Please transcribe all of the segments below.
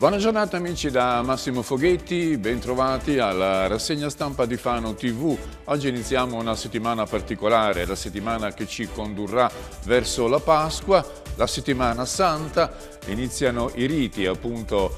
Buona giornata amici da Massimo Foghetti, bentrovati alla rassegna stampa di Fano TV. Oggi iniziamo una settimana particolare, la settimana che ci condurrà verso la Pasqua, la settimana santa. Iniziano i riti appunto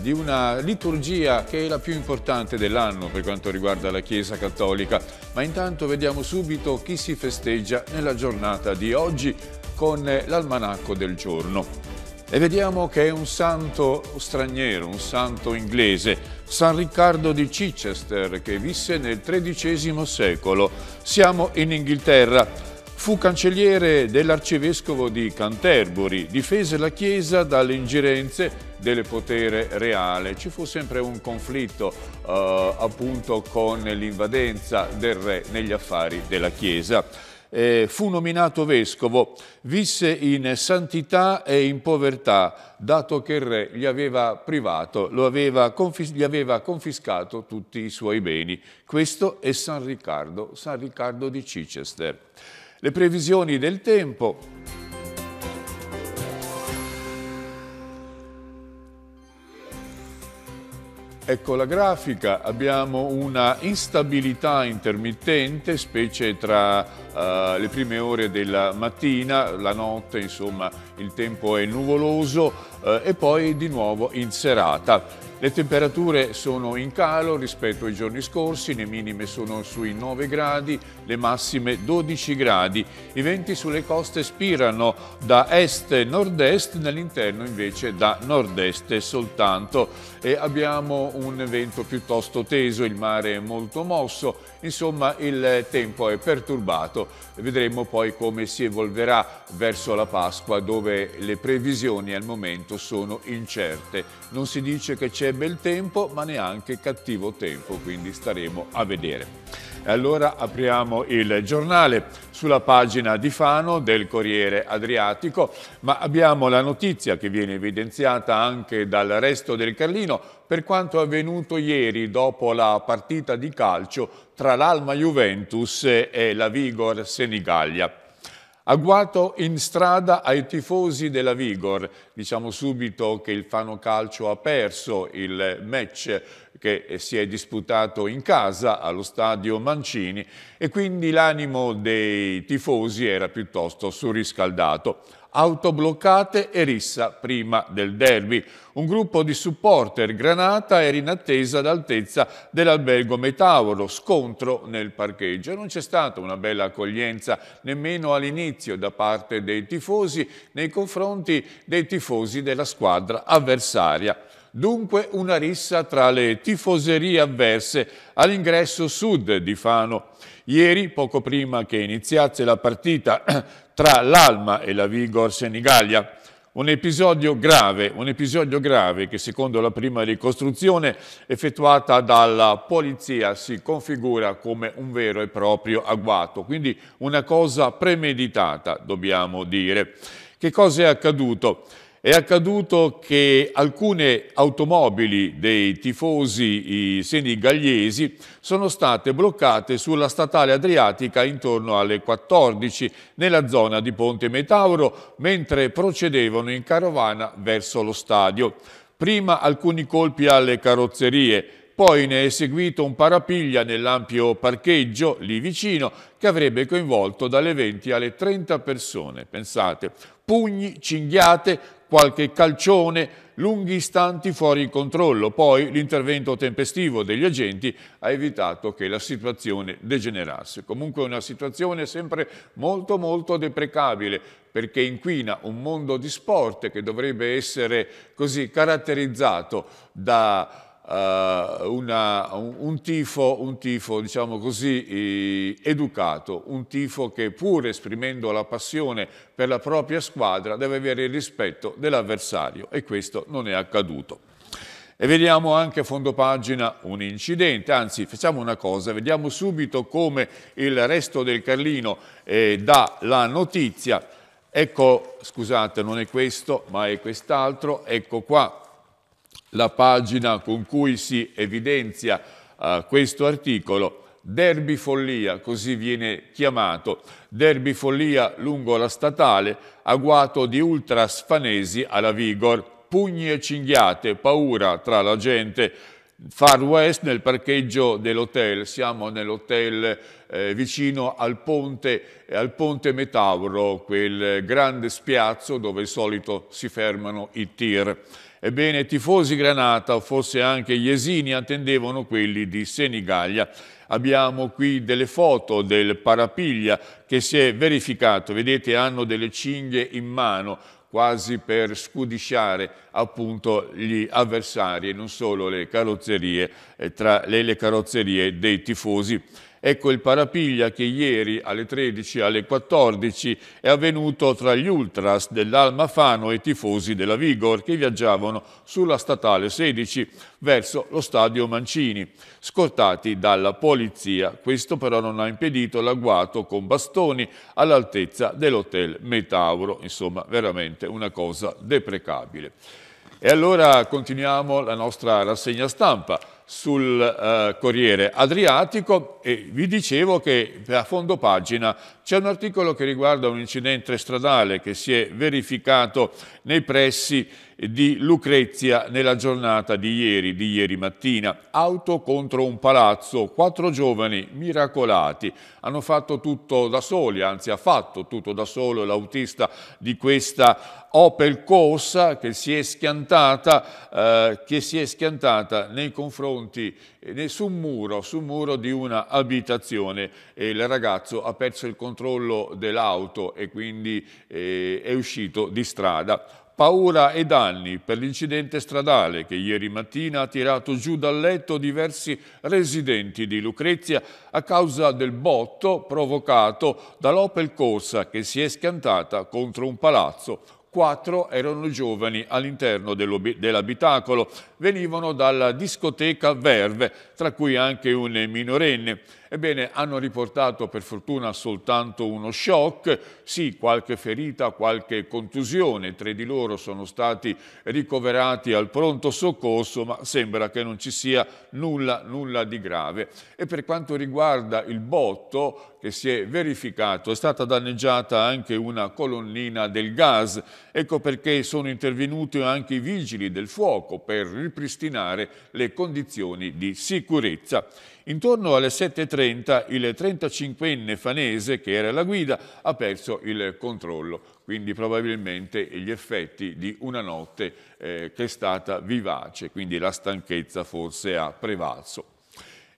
di una liturgia che è la più importante dell'anno per quanto riguarda la Chiesa Cattolica. Ma intanto vediamo subito chi si festeggia nella giornata di oggi con l'almanacco del giorno. E vediamo che è un santo straniero, un santo inglese, San Riccardo di Chichester, che visse nel XIII secolo. Siamo in Inghilterra. Fu cancelliere dell'arcivescovo di Canterbury, difese la Chiesa dalle ingerenze del potere reale. Ci fu sempre un conflitto appunto con l'invadenza del re negli affari della Chiesa. Fu nominato vescovo, visse in santità e in povertà, dato che il re gli aveva privato, gli aveva confiscato tutti i suoi beni. Questo è San Riccardo di Chichester. Le previsioni del tempo. Ecco la grafica, abbiamo una instabilità intermittente, specie tra le prime ore della mattina, la notte, insomma, il tempo è nuvoloso e poi di nuovo in serata. Le temperature sono in calo rispetto ai giorni scorsi, le minime sono sui 9 gradi, le massime 12 gradi. I venti sulle coste spirano da est e nord-est, nell'interno invece da nord-est soltanto. E abbiamo un vento piuttosto teso, il mare è molto mosso, insomma il tempo è perturbato. Vedremo poi come si evolverà verso la Pasqua, dove le previsioni al momento sono incerte. Non si dice che c'è bel tempo, ma neanche cattivo tempo, quindi staremo a vedere. E allora apriamo il giornale sulla pagina di Fano del Corriere Adriatico, ma abbiamo la notizia che viene evidenziata anche dal Resto del Carlino per quanto avvenuto ieri dopo la partita di calcio tra l'Alma Juventus e la Vigor Senigallia. Agguato in strada ai tifosi della Vigor. Diciamo subito che il Fano Calcio ha perso il match che si è disputato in casa allo stadio Mancini e quindi l'animo dei tifosi era piuttosto surriscaldato. Autobloccate e rissa prima del derby. Un gruppo di supporter granata era in attesa all'altezza dell'albergo Metauro, scontro nel parcheggio. Non c'è stata una bella accoglienza nemmeno all'inizio da parte dei tifosi nei confronti dei tifosi della squadra avversaria. Dunque una rissa tra le tifoserie avverse all'ingresso sud di Fano. Ieri, poco prima che iniziasse la partita tra l'Alma e la Vigor Senigallia, un episodio grave che secondo la prima ricostruzione effettuata dalla polizia si configura come un vero e proprio agguato, quindi una cosa premeditata, dobbiamo dire. Che cosa è accaduto? È accaduto che alcune automobili dei tifosi senigalliesi sono state bloccate sulla statale Adriatica intorno alle 14 nella zona di Ponte Metauro mentre procedevano in carovana verso lo stadio. Prima alcuni colpi alle carrozzerie, poi ne è seguito un parapiglia nell'ampio parcheggio lì vicino che avrebbe coinvolto dalle 20 alle 30 persone. Pensate, pugni, cinghiate, qualche calcione, lunghi istanti fuori controllo. Poi l'intervento tempestivo degli agenti ha evitato che la situazione degenerasse. Comunque una situazione sempre molto molto deprecabile perché inquina un mondo di sport che dovrebbe essere così caratterizzato da un tifo diciamo così educato, un tifo che pur esprimendo la passione per la propria squadra deve avere il rispetto dell'avversario e questo non è accaduto. E vediamo anche a fondo pagina un incidente, anzi facciamo una cosa, vediamo subito come il Resto del Carlino dà la notizia. Ecco, scusate, non è questo ma è quest'altro, ecco qua la pagina con cui si evidenzia questo articolo. Derby follia, così viene chiamato, derby follia lungo la statale, agguato di ultras fanesi alla Vigor. pugni e cinghiate, paura tra la gente. Far West nel parcheggio dell'hotel, siamo nell'hotel vicino al ponte Metauro, quel grande spiazzo dove di solito si fermano i tir. Ebbene, tifosi Granata, forse anche gli esini, attendevano quelli di Senigallia. Abbiamo qui delle foto del parapiglia che si è verificato, vedete hanno delle cinghie in mano, quasi per scudisciare appunto gli avversari e non solo le carrozzerie, tra le carrozzerie dei tifosi. Ecco il parapiglia che ieri alle 13 alle 14 è avvenuto tra gli ultras dell'Almafano e i tifosi della Vigor che viaggiavano sulla statale 16 verso lo stadio Mancini, scortati dalla polizia. Questo però non ha impedito l'agguato con bastoni all'altezza dell'hotel Metauro, insomma veramente una cosa deprecabile. E allora continuiamo la nostra rassegna stampa sul Corriere Adriatico e vi dicevo che a fondo pagina c'è un articolo che riguarda un incidente stradale che si è verificato nei pressi di Lucrezia nella giornata di ieri mattina. Auto contro un palazzo, 4 giovani miracolati, hanno fatto tutto da soli, anzi ha fatto tutto da solo l'autista di questa Opel Corsa che si è schiantata nei confronti su un muro di una abitazione e il ragazzo ha perso il controllo dell'auto e quindi è uscito di strada. Paura e danni per l'incidente stradale che ieri mattina ha tirato giù dal letto diversi residenti di Lucrezia a causa del botto provocato dall'Opel Corsa che si è schiantata contro un palazzo. 4 erano giovani all'interno dell'abitacolo, venivano dalla discoteca Verve, tra cui anche un minorenne. Ebbene, hanno riportato per fortuna soltanto uno shock, sì, qualche ferita, qualche contusione, 3 di loro sono stati ricoverati al pronto soccorso, ma sembra che non ci sia nulla di grave. E per quanto riguarda il botto, che si è verificato, è stata danneggiata anche una colonnina del gas. Ecco perché sono intervenuti anche i vigili del fuoco per ripristinare le condizioni di sicurezza. Intorno alle 7:30 il 35enne fanese che era alla guida ha perso il controllo, quindi probabilmente gli effetti di una notte che è stata vivace, quindi la stanchezza forse ha prevalso.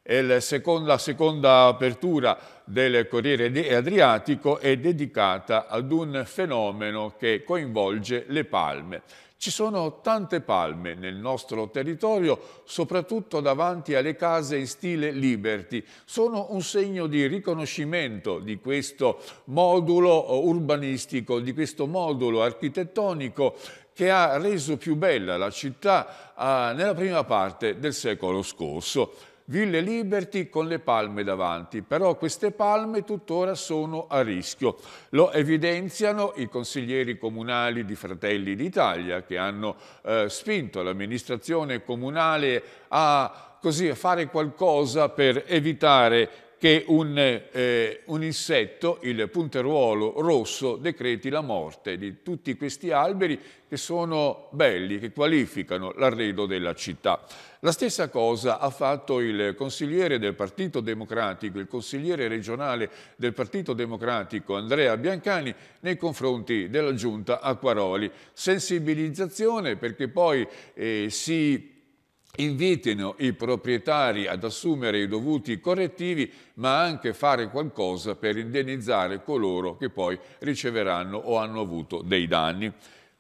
La seconda apertura del Corriere Adriatico è dedicata ad un fenomeno che coinvolge le palme. Ci sono tante palme nel nostro territorio, soprattutto davanti alle case in stile Liberty. Sono un segno di riconoscimento di questo modulo urbanistico, di questo modulo architettonico che ha reso più bella la città nella prima parte del secolo scorso. Ville Liberty con le palme davanti, però queste palme tuttora sono a rischio. Lo evidenziano i consiglieri comunali di Fratelli d'Italia che hanno spinto l'amministrazione comunale a fare qualcosa per evitare che un insetto, il punteruolo rosso, decreti la morte di tutti questi alberi che sono belli, che qualificano l'arredo della città. La stessa cosa ha fatto il consigliere del Partito Democratico, il consigliere regionale del Partito Democratico Andrea Biancani nei confronti della giunta Aquaroli. Sensibilizzazione perché poi si invitino i proprietari ad assumere i dovuti correttivi ma anche fare qualcosa per indennizzare coloro che poi riceveranno o hanno avuto dei danni.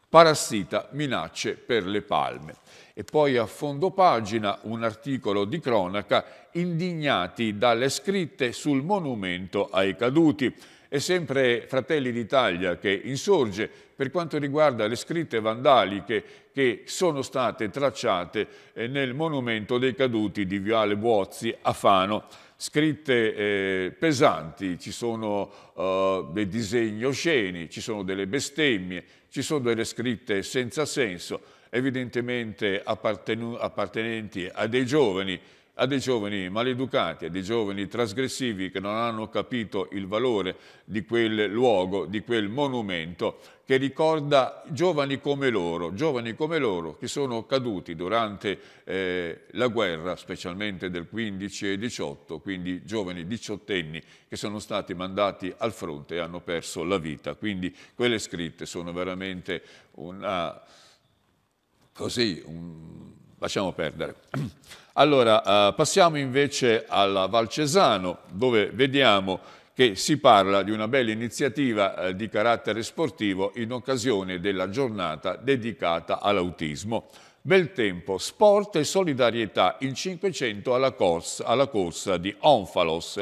Parassita, minacce per le palme. E poi a fondo pagina un articolo di cronaca, indignati dalle scritte sul monumento ai caduti. È sempre Fratelli d'Italia che insorge per quanto riguarda le scritte vandaliche che sono state tracciate nel monumento dei caduti di Viale Buozzi a Fano. Scritte pesanti, ci sono dei disegni osceni, ci sono delle bestemmie, ci sono delle scritte senza senso, evidentemente appartenenti a dei giovani, a dei giovani maleducati, a dei giovani trasgressivi che non hanno capito il valore di quel luogo, di quel monumento che ricorda giovani come loro che sono caduti durante la guerra, specialmente del 15 e 18, quindi giovani diciottenni che sono stati mandati al fronte e hanno perso la vita. Quindi quelle scritte sono veramente una... così... lasciamo perdere. Allora, passiamo invece alla Valcesano, dove vediamo che si parla di una bella iniziativa di carattere sportivo in occasione della giornata dedicata all'autismo. Bel tempo, sport e solidarietà in 500 alla corsa di Onfalos.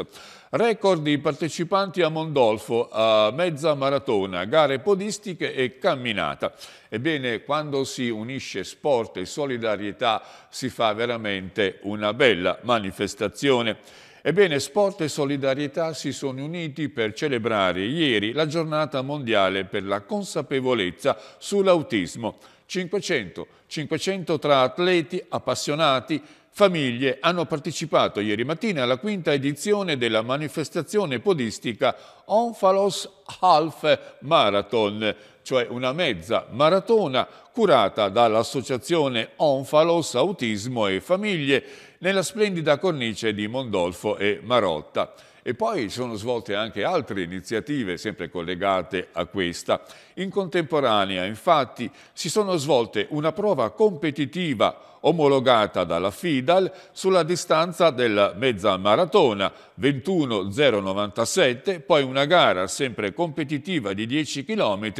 Record di partecipanti a Mondolfo, a mezza maratona, gare podistiche e camminata. Ebbene, quando si unisce sport e solidarietà si fa veramente una bella manifestazione. Ebbene, sport e solidarietà si sono uniti per celebrare ieri la giornata mondiale per la consapevolezza sull'autismo. 500 tra atleti, appassionati, famiglie hanno partecipato ieri mattina alla quinta edizione della manifestazione podistica Onfalos Half Marathon, cioè una mezza maratona curata dall'associazione Onfalos Autismo e Famiglie nella splendida cornice di Mondolfo e Marotta. E poi sono svolte anche altre iniziative, sempre collegate a questa. In contemporanea, infatti, si sono svolte una prova competitiva omologata dalla FIDAL sulla distanza della mezza maratona, 21,097, poi una gara sempre competitiva di 10 km,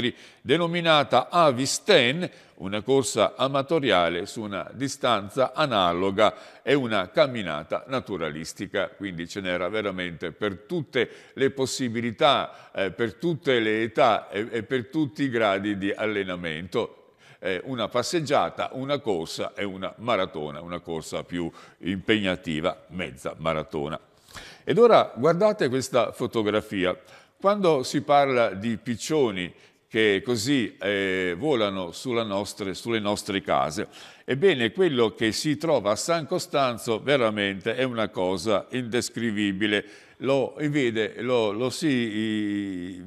denominata Avis Ten, una corsa amatoriale su una distanza analoga e una camminata naturalistica. Quindi ce n'era veramente per tutte le possibilità, per tutte le età e per tutti i gradi di allenamento. Una passeggiata, una corsa e una maratona, una corsa più impegnativa, mezza maratona. Ed ora guardate questa fotografia. Quando si parla di piccioni che così volano sulle nostre case, ebbene quello che si trova a San Costanzo veramente è una cosa indescrivibile. Lo si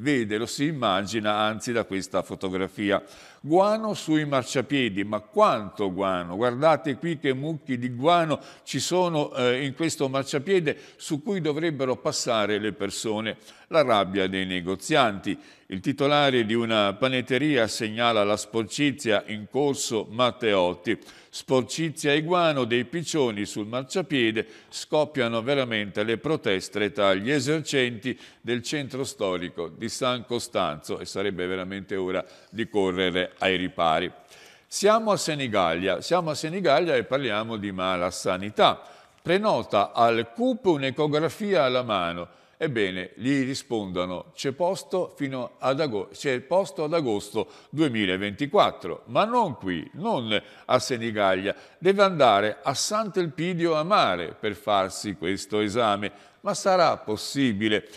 immagina anzi da questa fotografia. Guano sui marciapiedi, ma quanto guano! Guardate qui che mucchi di guano ci sono in questo marciapiede su cui dovrebbero passare le persone. La rabbia dei negozianti. Il titolare di una panetteria segnala la sporcizia in Corso Matteotti. Sporcizia e guano dei piccioni sul marciapiede, scoppiano veramente le proteste tra gli esercenti del centro storico di San Costanzo e sarebbe veramente ora di correre ai ripari. Siamo a Senigallia e parliamo di mala sanità. Prenota al CUP un'ecografia alla mano. Ebbene, gli rispondono, c'è posto ad agosto 2024, ma non qui, non a Senigallia. Deve andare a Sant'Elpidio a Mare per farsi questo esame, ma sarà possibile?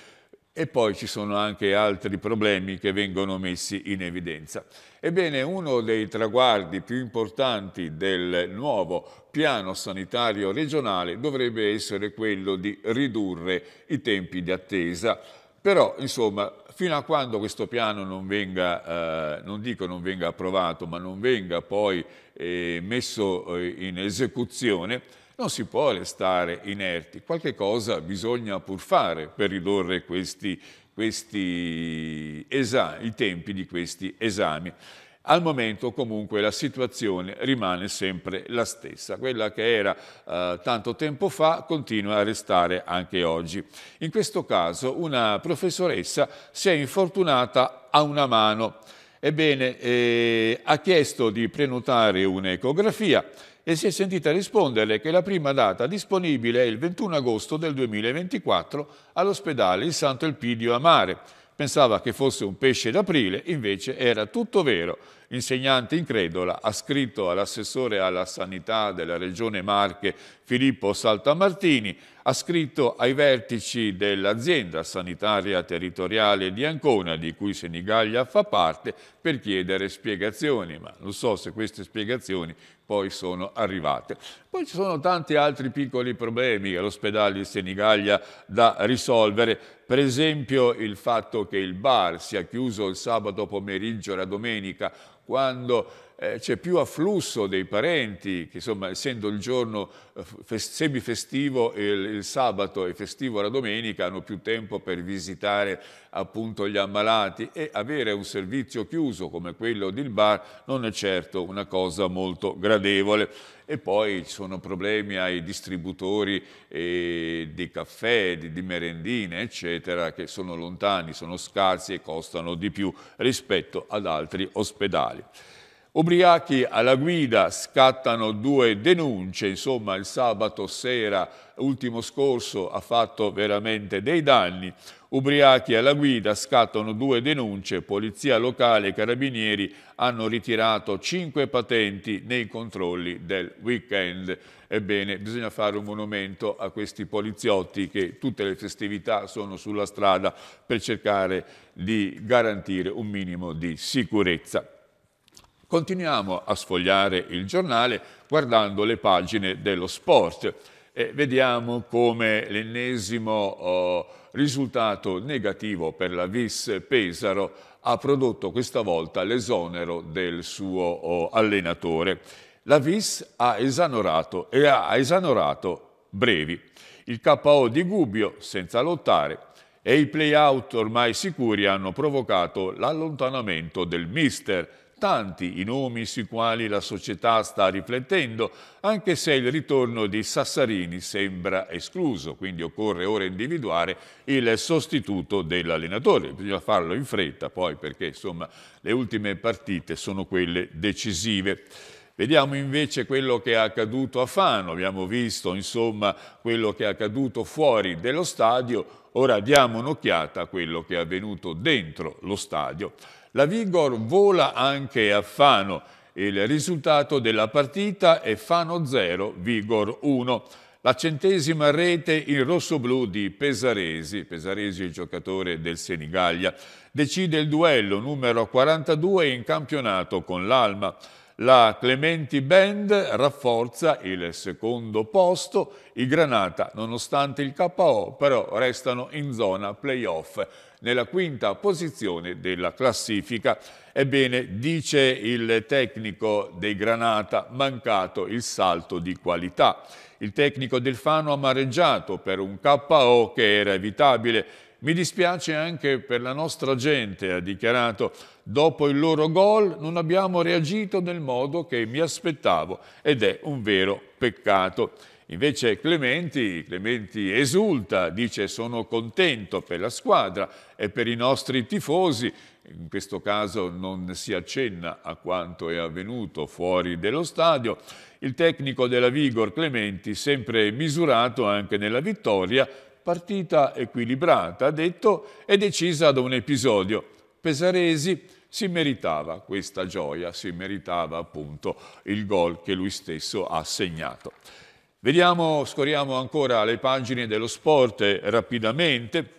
E poi ci sono anche altri problemi che vengono messi in evidenza. Ebbene, uno dei traguardi più importanti del nuovo piano sanitario regionale dovrebbe essere quello di ridurre i tempi di attesa. Però, insomma, fino a quando questo piano non dico non venga approvato, ma non venga poi messo in esecuzione, non si può restare inerti. Qualche cosa bisogna pur fare per ridurre i tempi di questi esami. Al momento comunque la situazione rimane sempre la stessa, quella che era tanto tempo fa continua a restare anche oggi. In questo caso una professoressa si è infortunata a una mano, ebbene ha chiesto di prenotare un'ecografia e si è sentita rispondere che la prima data disponibile è il 21 agosto del 2024 all'ospedale il Sant'Elpidio a Mare. Pensava che fosse un pesce d'aprile, invece era tutto vero. insegnante incredola, ha scritto all'assessore alla sanità della Regione Marche Filippo Saltamartini, ha scritto ai vertici dell'azienda sanitaria territoriale di Ancona, di cui Senigallia fa parte, per chiedere spiegazioni, ma non so se queste spiegazioni poi sono arrivate. Poi ci sono tanti altri piccoli problemi all'ospedale di Senigallia da risolvere, per esempio il fatto che il bar sia chiuso il sabato pomeriggio e la domenica, quando c'è più afflusso dei parenti, che insomma, essendo il giorno semifestivo il sabato e festivo la domenica, hanno più tempo per visitare appunto gli ammalati, e avere un servizio chiuso come quello del bar non è certo una cosa molto gradevole. E poi ci sono problemi ai distributori di caffè, di merendine, eccetera, che sono lontani, sono scarsi e costano di più rispetto ad altri ospedali. Ubriachi alla guida, scattano 2 denunce, insomma il sabato sera ultimo scorso ha fatto veramente dei danni. Ubriachi alla guida, scattano 2 denunce, polizia locale e carabinieri hanno ritirato 5 patenti nei controlli del weekend. Ebbene, bisogna fare un monumento a questi poliziotti che tutte le festività sono sulla strada per cercare di garantire un minimo di sicurezza. Continuiamo a sfogliare il giornale guardando le pagine dello sport e vediamo come l'ennesimo risultato negativo per la Vis Pesaro ha prodotto questa volta l'esonero del suo allenatore. La Vis ha esanorato e ha esanorato Brevi, il KO di Gubbio senza lottare, e i play-out ormai sicuri hanno provocato l'allontanamento del mister. Tanti i nomi sui quali la società sta riflettendo, anche se il ritorno di Sassarini sembra escluso, quindi occorre ora individuare il sostituto dell'allenatore. Bisogna farlo in fretta poi, perché insomma le ultime partite sono quelle decisive. Vediamo invece quello che è accaduto a Fano, abbiamo visto insomma quello che è accaduto fuori dello stadio, ora diamo un'occhiata a quello che è avvenuto dentro lo stadio. La Vigor vola anche a Fano, il risultato della partita è Fano 0, Vigor 1. La centesima rete in rossoblù di Pesaresi, Pesaresi è il giocatore del Senigallia, decide il duello numero 42 in campionato con l'Alma. La Clementi Band rafforza il secondo posto, i Granata, nonostante il KO, però restano in zona play-off, nella quinta posizione della classifica. Ebbene, dice il tecnico dei Granata, mancato il salto di qualità. Il tecnico del Fano amareggiato per un KO che era evitabile. Mi dispiace anche per la nostra gente, ha dichiarato. Dopo il loro gol non abbiamo reagito nel modo che mi aspettavo ed è un vero peccato. Invece Clementi esulta, dice sono contento per la squadra e per i nostri tifosi. In questo caso non si accenna a quanto è avvenuto fuori dello stadio. Il tecnico della Vigor Clementi, sempre misurato anche nella vittoria, partita equilibrata, ha detto, è decisa da un episodio. Pesaresi si meritava questa gioia, si meritava appunto il gol che lui stesso ha segnato. Vediamo, scorriamo ancora le pagine dello sport rapidamente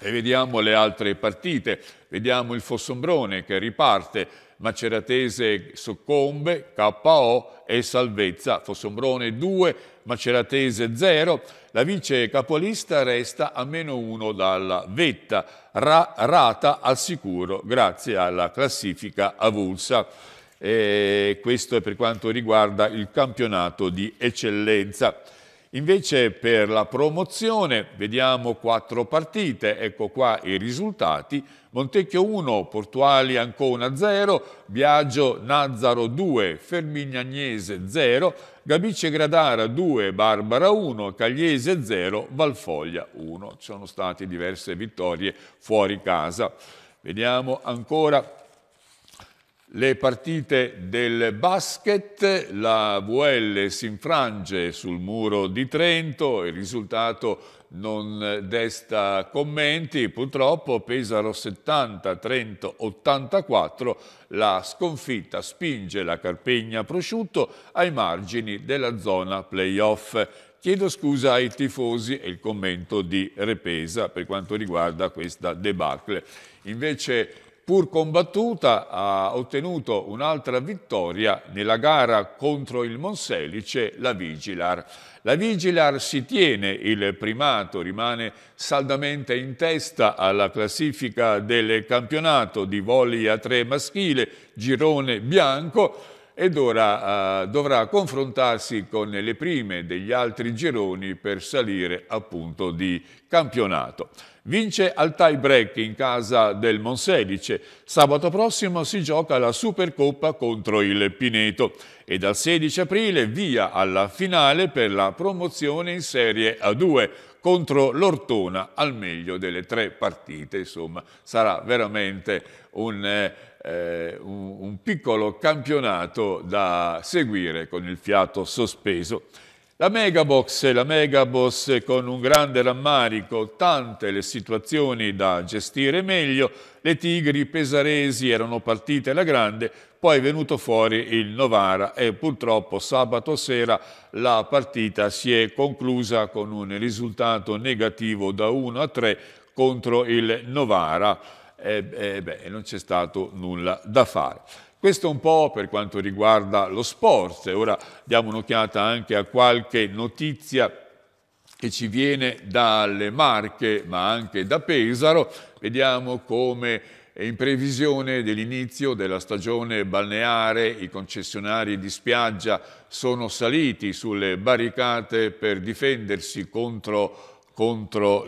e vediamo le altre partite. Vediamo il Fossombrone che riparte, Maceratese soccombe, KO e salvezza. Fossombrone 2, Maceratese 0. La vice capolista resta a -1 dalla vetta. Rata al sicuro grazie alla classifica avulsa. E questo è per quanto riguarda il campionato di eccellenza. Invece per la promozione vediamo 4 partite, ecco qua i risultati. Montecchio 1, Portuali Ancona 0, Biagio Nazzaro 2, Fermignagnese 0, Gabice Gradara 2, Barbara 1, Cagliese 0, Valfoglia 1. Ci sono state diverse vittorie fuori casa. Vediamo ancora le partite del basket, la VL si infrange sul muro di Trento, il risultato non desta commenti, purtroppo Pesaro 70, Trento 84, la sconfitta spinge la Carpegna Prosciutto ai margini della zona playoff. Chiedo scusa ai tifosi e il commento di Repesa per quanto riguarda questa debacle. Invece, pur combattuta, ha ottenuto un'altra vittoria nella gara contro il Monselice, la Vigilar. La Vigilar si tiene il primato, rimane saldamente in testa alla classifica del campionato di voli a tre maschile, girone bianco, ed ora dovrà confrontarsi con le prime degli altri gironi per salire appunto di campionato. Vince al tie break in casa del Monselice. Sabato prossimo si gioca la Supercoppa contro il Pineto e dal 16 aprile via alla finale per la promozione in Serie A2 contro l'Ortona al meglio delle tre partite. Insomma, sarà veramente un piccolo campionato da seguire con il fiato sospeso. La Megabox con un grande rammarico, tante le situazioni da gestire meglio, le Tigri Pesaresi erano partite alla grande, poi è venuto fuori il Novara e purtroppo sabato sera la partita si è conclusa con un risultato negativo da 1-3 contro il Novara e non c'è stato nulla da fare. Questo un po' per quanto riguarda lo sport. Ora diamo un'occhiata anche a qualche notizia che ci viene dalle Marche, ma anche da Pesaro. Vediamo come in previsione dell'inizio della stagione balneare i concessionari di spiaggia sono saliti sulle barricate per difendersi contro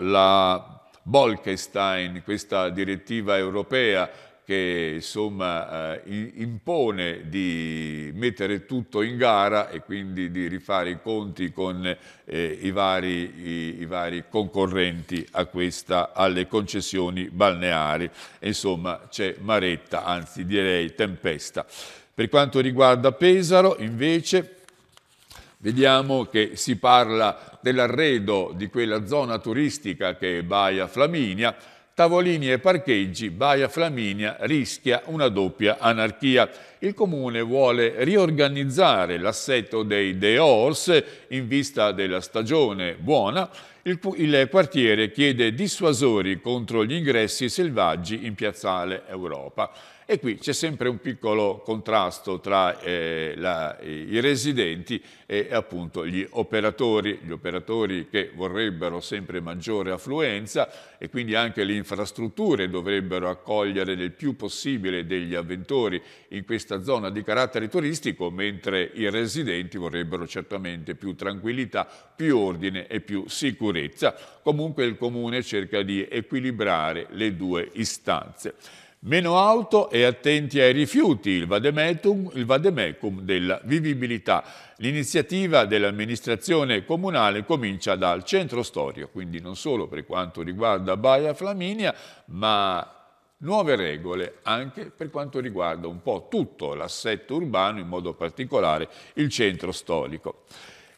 la Bolkestein, questa direttiva europea che insomma impone di mettere tutto in gara e quindi di rifare i conti con i vari concorrenti alle concessioni balneari. Insomma c'è maretta, anzi direi tempesta. Per quanto riguarda Pesaro invece vediamo che si parla dell'arredo di quella zona turistica che è Baia Flaminia. Tavolini e parcheggi, Baia Flaminia rischia una doppia anarchia. Il Comune vuole riorganizzare l'assetto dei dehors in vista della stagione buona. Il quartiere chiede dissuasori contro gli ingressi selvaggi in piazzale Europa. E qui c'è sempre un piccolo contrasto tra i residenti e appunto gli operatori che vorrebbero sempre maggiore affluenza e quindi anche le infrastrutture dovrebbero accogliere il più possibile degli avventori in questa zona di carattere turistico, mentre i residenti vorrebbero certamente più tranquillità, più ordine e più sicurezza. Comunque il Comune cerca di equilibrare le due istanze. Meno auto e attenti ai rifiuti, il vademecum della vivibilità. L'iniziativa dell'amministrazione comunale comincia dal centro storico, quindi non solo per quanto riguarda Baia Flaminia, ma nuove regole anche per quanto riguarda un po' tutto l'assetto urbano, in modo particolare il centro storico.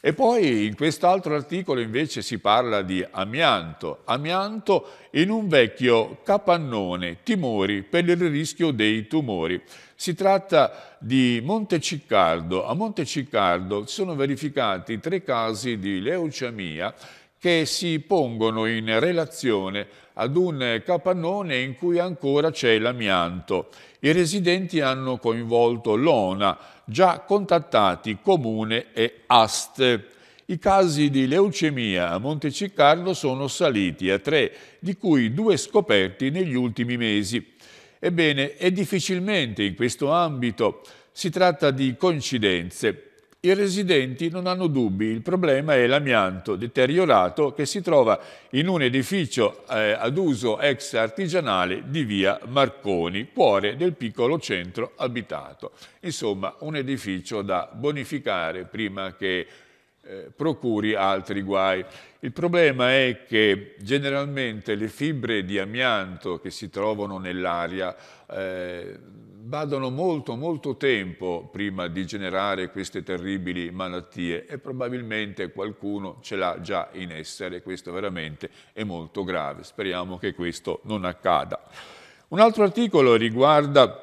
E poi in quest'altro articolo invece si parla di amianto in un vecchio capannone, timori per il rischio dei tumori. Si tratta di Monteciccardo. A Monteciccardo si sono verificati 3 casi di leucemia che si pongono in relazione ad un capannone in cui ancora c'è l'amianto. I residenti hanno coinvolto l'ONA, già contattati Comune e AST. I casi di leucemia a Monteciccardo sono saliti a 3, di cui 2 scoperti negli ultimi mesi. Ebbene, è difficilmente in questo ambito si tratta di coincidenze. I residenti non hanno dubbi, il problema è l'amianto deteriorato che si trova in un edificio ad uso ex artigianale di via Marconi, cuore del piccolo centro abitato. Insomma, un edificio da bonificare prima che procuri altri guai. Il problema è che generalmente le fibre di amianto che si trovano nell'aria vadano molto tempo prima di generare queste terribili malattie, e probabilmente qualcuno ce l'ha già in essere. Questo veramente è molto grave, speriamo che questo non accada. Un altro articolo riguarda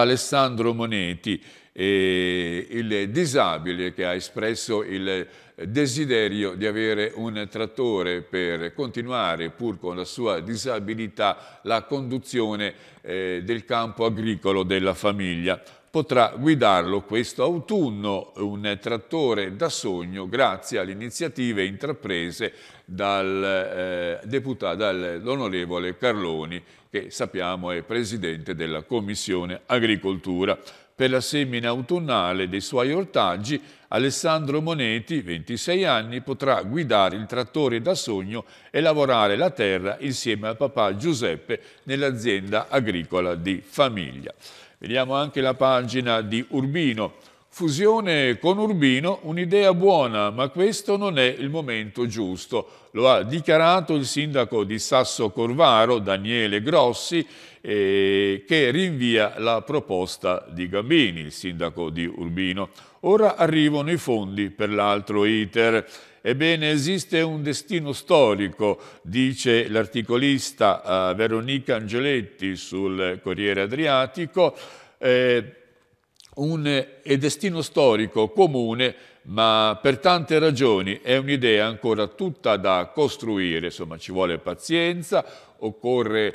Alessandro Moneti, il disabile che ha espresso il desiderio di avere un trattore per continuare, pur con la sua disabilità, la conduzione del campo agricolo della famiglia. Potrà guidarlo questo autunno, un trattore da sogno, grazie alle iniziative intraprese dall'onorevole Carloni, che sappiamo è presidente della Commissione Agricoltura. Per la semina autunnale dei suoi ortaggi, Alessandro Moneti, 26 anni, potrà guidare il trattore da sogno e lavorare la terra insieme al papà Giuseppe nell'azienda agricola di famiglia. Vediamo anche la pagina di Urbino. Fusione con Urbino, un'idea buona, ma questo non è il momento giusto. Lo ha dichiarato il sindaco di Sasso Corvaro, Daniele Grossi, che rinvia la proposta di Gambini, il sindaco di Urbino. Ora arrivano i fondi per l'altro iter. Ebbene, esiste un destino storico, dice l'articolista Veronica Angeletti sul Corriere Adriatico, un destino storico comune, ma per tante ragioni è un'idea ancora tutta da costruire. Insomma, ci vuole pazienza, occorre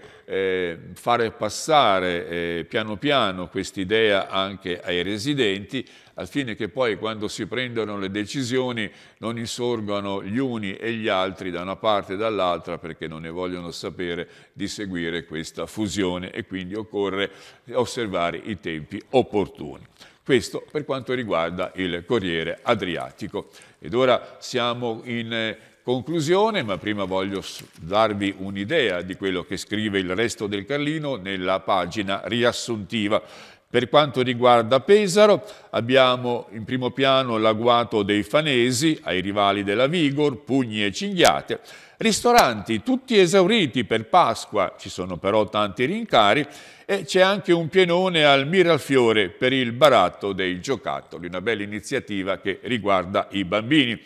fare passare piano piano quest'idea anche ai residenti, al fine che poi, quando si prendono le decisioni, non insorgano gli uni e gli altri da una parte e dall'altra, perché non ne vogliono sapere di seguire questa fusione, e quindi occorre osservare i tempi opportuni. Questo per quanto riguarda il Corriere Adriatico. Ed ora siamo in conclusione, ma prima voglio darvi un'idea di quello che scrive Il Resto del Carlino nella pagina riassuntiva. Per quanto riguarda Pesaro, abbiamo in primo piano l'agguato dei fanesi ai rivali della Vigor, pugni e cinghiate. Ristoranti tutti esauriti per Pasqua, ci sono però tanti rincari, e c'è anche un pienone al Miralfiore per il baratto dei giocattoli, una bella iniziativa che riguarda i bambini.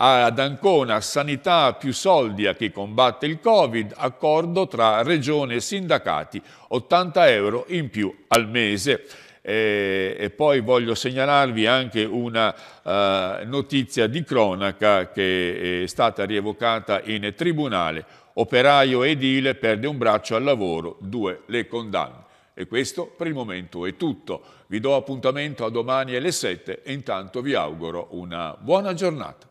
Ad Ancona, sanità più soldi a chi combatte il Covid, accordo tra regione e sindacati, 80 euro in più al mese. E poi voglio segnalarvi anche una notizia di cronaca che è stata rievocata in tribunale. Operaio edile perde un braccio al lavoro, 2 le condanne. E questo per il momento è tutto. Vi do appuntamento a domani alle 7 e intanto vi auguro una buona giornata.